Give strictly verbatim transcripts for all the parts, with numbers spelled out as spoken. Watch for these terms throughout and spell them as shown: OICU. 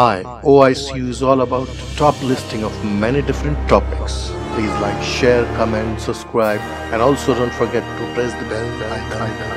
Hi, O I C U is all about top listing of many different topics. Please like, share, comment, subscribe, and also don't forget to press the bell icon.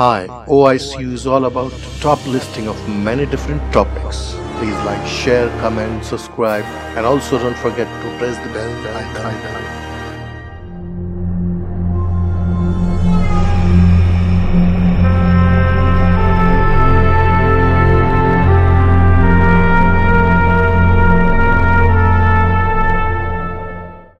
Hi, O I C U is all about top listing of many different topics. Please like, share, comment, subscribe, and also don't forget to press the bell icon.